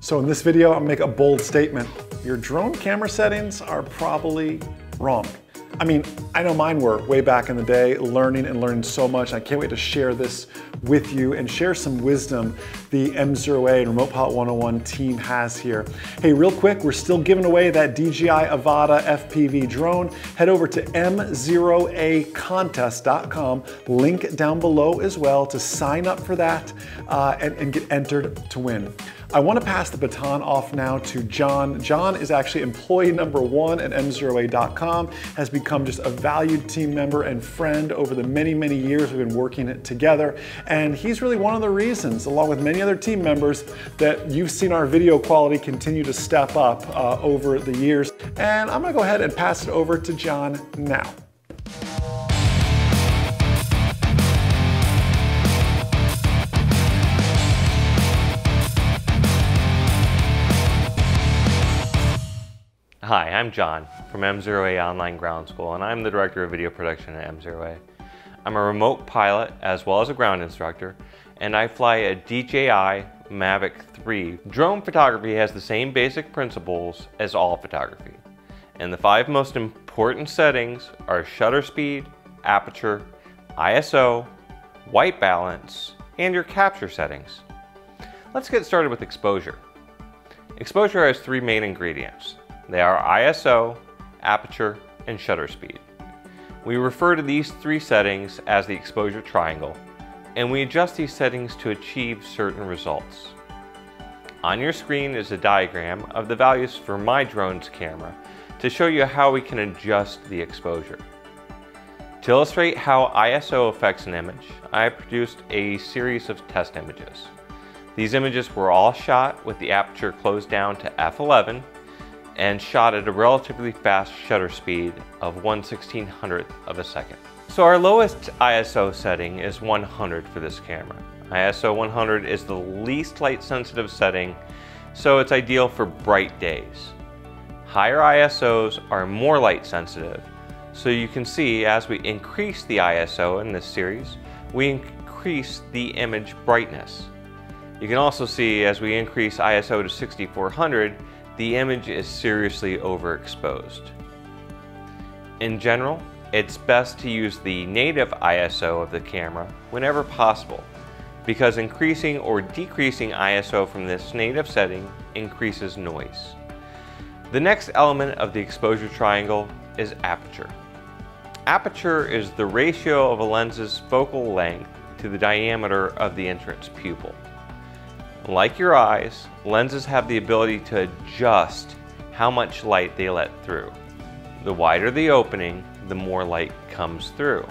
So in this video, I'm gonna make a bold statement. Your drone camera settings are probably wrong. I mean, I know mine were way back in the day, learning so much. I can't wait to share this with you and share some wisdom the MZeroA and Remote Pilot 101 team has here. Hey, real quick, we're still giving away that DJI Avata FPV drone. Head over to MZeroAcontest.com, link down below as well to sign up for that and get entered to win. I want to pass the baton off now to John. John is actually employee number 1 at MZeroA.com, has become just a valued team member and friend over the many, many years we've been working it together. And he's really one of the reasons, along with many other team members, that you've seen our video quality continue to step up over the years. And I'm going to go ahead and pass it over to John now. Hi, I'm John from MZeroA Online Ground School, and I'm the Director of Video Production at MZeroA. I'm a remote pilot as well as a ground instructor, and I fly a DJI Mavic 3. Drone photography has the same basic principles as all photography, and the 5 most important settings are shutter speed, aperture, ISO, white balance, and your capture settings. Let's get started with exposure. Exposure has 3 main ingredients. They are ISO, aperture, and shutter speed. We refer to these 3 settings as the exposure triangle, and we adjust these settings to achieve certain results. On your screen is a diagram of the values for my drone's camera to show you how we can adjust the exposure. To illustrate how ISO affects an image, I produced a series of test images. These images were all shot with the aperture closed down to f/11, and shot at a relatively fast shutter speed of 1/1600th of a second. So our lowest ISO setting is 100 for this camera. ISO 100 is the least light sensitive setting, so it's ideal for bright days. Higher ISOs are more light sensitive, so you can see as we increase the ISO in this series, we increase the image brightness. You can also see as we increase ISO to 6400, the image is seriously overexposed. In general, it's best to use the native ISO of the camera whenever possible, because increasing or decreasing ISO from this native setting increases noise. The next element of the exposure triangle is aperture. Aperture is the ratio of a lens's focal length to the diameter of the entrance pupil. Like your eyes, lenses have the ability to adjust how much light they let through. The wider the opening, the more light comes through.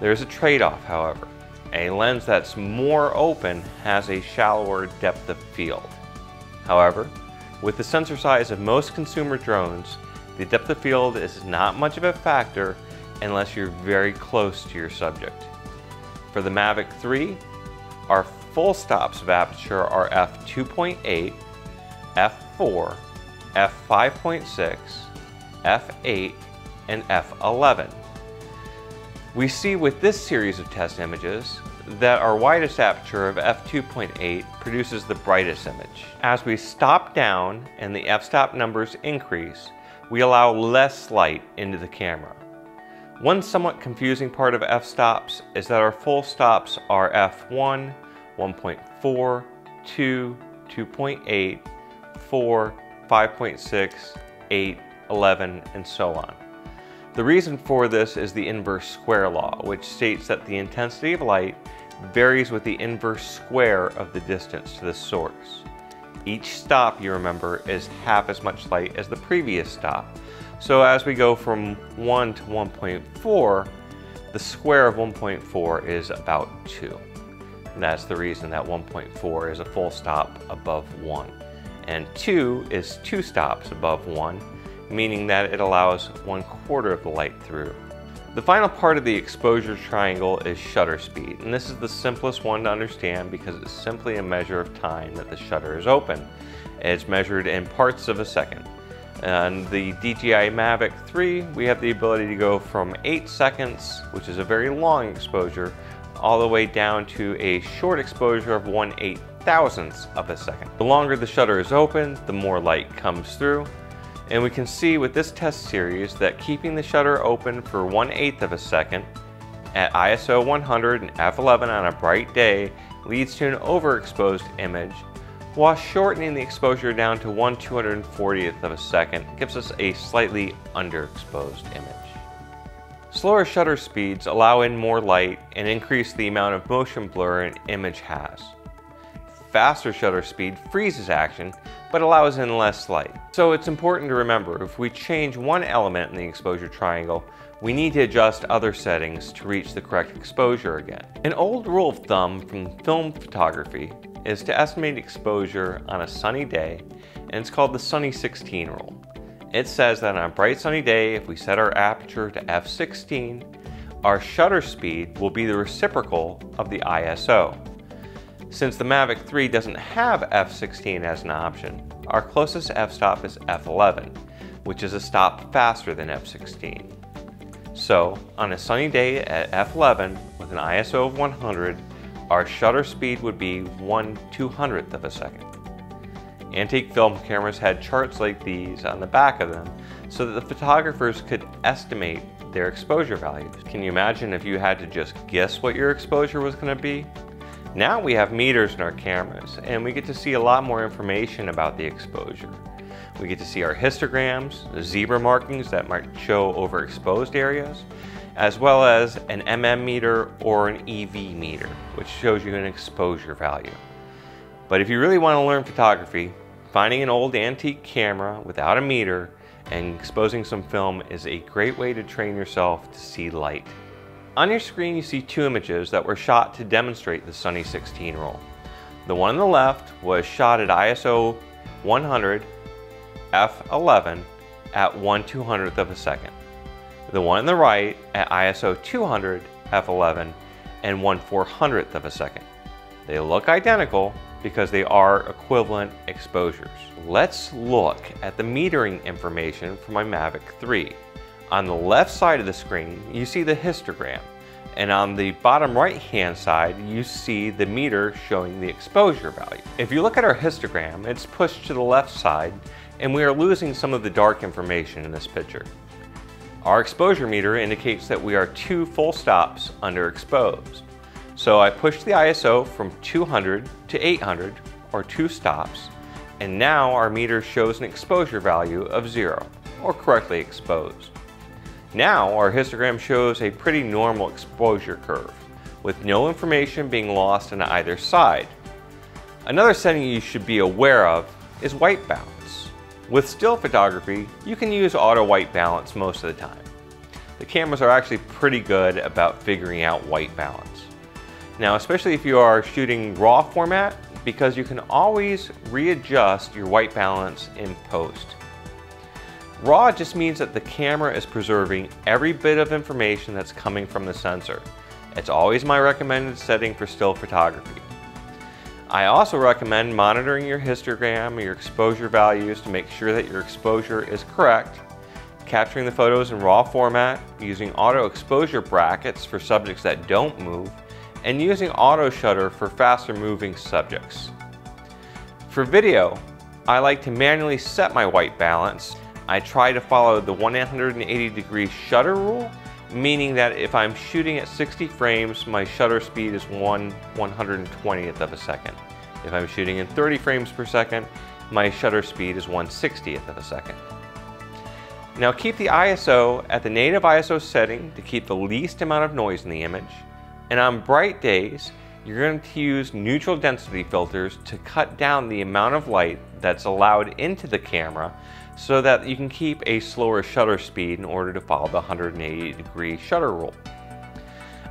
There's a trade-off, however. A lens that's more open has a shallower depth of field. However, with the sensor size of most consumer drones, the depth of field is not much of a factor unless you're very close to your subject. For the Mavic 3, our full stops of aperture are f2.8, f4, f5.6, f8, and f11. We see with this series of test images that our widest aperture of f2.8 produces the brightest image. As we stop down and the f-stop numbers increase, we allow less light into the camera. One somewhat confusing part of f-stops is that our full stops are f1, 1.4, 2, 2.8, 4, 5.6, 8, 11, and so on. The reason for this is the inverse square law, which states that the intensity of light varies with the inverse square of the distance to the source. Each stop, you remember, is half as much light as the previous stop. So as we go from 1 to 1.4, the square of 1.4 is about 2. And that's the reason that 1.4 is a full stop above 1. And 2 is 2 stops above 1, meaning that it allows 1/4 of the light through. The final part of the exposure triangle is shutter speed, and this is the simplest one to understand because it's simply a measure of time that the shutter is open. It's measured in parts of a second. On the DJI Mavic 3, we have the ability to go from 8 seconds, which is a very long exposure, all the way down to a short exposure of 1/8000th of a second. The longer the shutter is open, the more light comes through. And we can see with this test series that keeping the shutter open for 1/8 of a second at ISO 100 and f/11 on a bright day leads to an overexposed image, while shortening the exposure down to 1/240th of a second gives us a slightly underexposed image. Slower shutter speeds allow in more light and increase the amount of motion blur an image has. Faster shutter speed freezes action, but allows in less light. So it's important to remember, if we change one element in the exposure triangle, we need to adjust other settings to reach the correct exposure again. An old rule of thumb from film photography is to estimate exposure on a sunny day, and it's called the Sunny 16 Rule. It says that on a bright sunny day, if we set our aperture to f/16, our shutter speed will be the reciprocal of the ISO. Since the Mavic 3 doesn't have f/16 as an option, our closest f-stop is f/11, which is a stop faster than f/16. So, on a sunny day at f/11 with an ISO of 100, our shutter speed would be 1/200th of a second. Antique film cameras had charts like these on the back of them so that the photographers could estimate their exposure values. Can you imagine if you had to just guess what your exposure was going to be? Now we have meters in our cameras, and we get to see a lot more information about the exposure. We get to see our histograms, zebra markings that might show overexposed areas, as well as an mm meter or an EV meter, which shows you an exposure value. But if you really want to learn photography, finding an old antique camera without a meter and exposing some film is a great way to train yourself to see light. On your screen, you see two images that were shot to demonstrate the Sunny 16 Rule. The one on the left was shot at ISO 100 f/11 at 1/200th of a second. The one on the right at ISO 200 f/11 and 1/400th of a second. They look identical because they are equivalent exposures. Let's look at the metering information for my Mavic 3. On the left side of the screen, you see the histogram, and on the bottom right-hand side, you see the meter showing the exposure value. If you look at our histogram, it's pushed to the left side, and we are losing some of the dark information in this picture. Our exposure meter indicates that we are 2 full stops underexposed. So I pushed the ISO from 200 to 800, or 2 stops, and now our meter shows an exposure value of 0, or correctly exposed. Now our histogram shows a pretty normal exposure curve, with no information being lost on either side. Another setting you should be aware of is white balance. With still photography, you can use auto white balance most of the time. The cameras are actually pretty good about figuring out white balance. Now, especially if you are shooting RAW format, because you can always readjust your white balance in post. RAW just means that the camera is preserving every bit of information that's coming from the sensor. It's always my recommended setting for still photography. I also recommend monitoring your histogram or your exposure values to make sure that your exposure is correct, capturing the photos in RAW format, using auto exposure brackets for subjects that don't move, and using auto shutter for faster moving subjects. For video, I like to manually set my white balance. I try to follow the 180-degree shutter rule, meaning that if I'm shooting at 60 frames, my shutter speed is 1/120th of a second. If I'm shooting in 30 frames per second, my shutter speed is 1/60th of a second. Now keep the ISO at the native ISO setting to keep the least amount of noise in the image. And on bright days, you're going to use neutral density filters to cut down the amount of light that's allowed into the camera so that you can keep a slower shutter speed in order to follow the 180-degree shutter rule.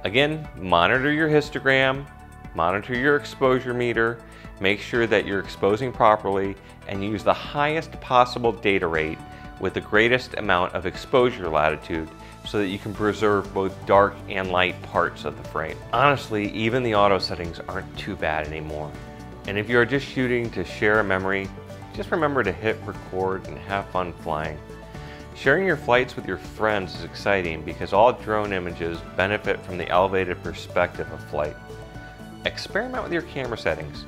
Again, monitor your histogram, monitor your exposure meter, make sure that you're exposing properly, and use the highest possible data rate with the greatest amount of exposure latitude so that you can preserve both dark and light parts of the frame. Honestly, even the auto settings aren't too bad anymore. And if you're just shooting to share a memory, just remember to hit record and have fun flying. Sharing your flights with your friends is exciting because all drone images benefit from the elevated perspective of flight. Experiment with your camera settings.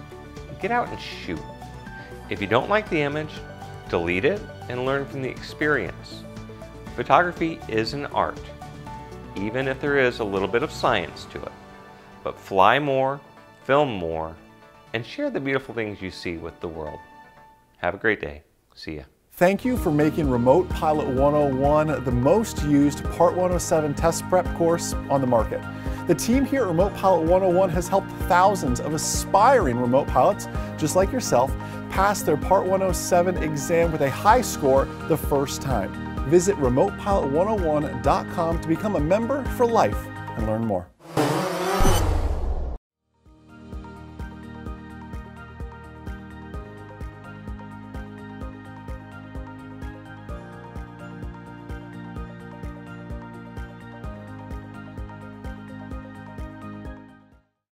Get out and shoot. If you don't like the image, delete it and learn from the experience. Photography is an art, even if there is a little bit of science to it. But fly more, film more, and share the beautiful things you see with the world. Have a great day. See ya. Thank you for making Remote Pilot 101 the most used Part 107 test prep course on the market. The team here at Remote Pilot 101 has helped thousands of aspiring remote pilots, just like yourself, pass their Part 107 exam with a high score the first time. Visit remotepilot101.com to become a member for life and learn more.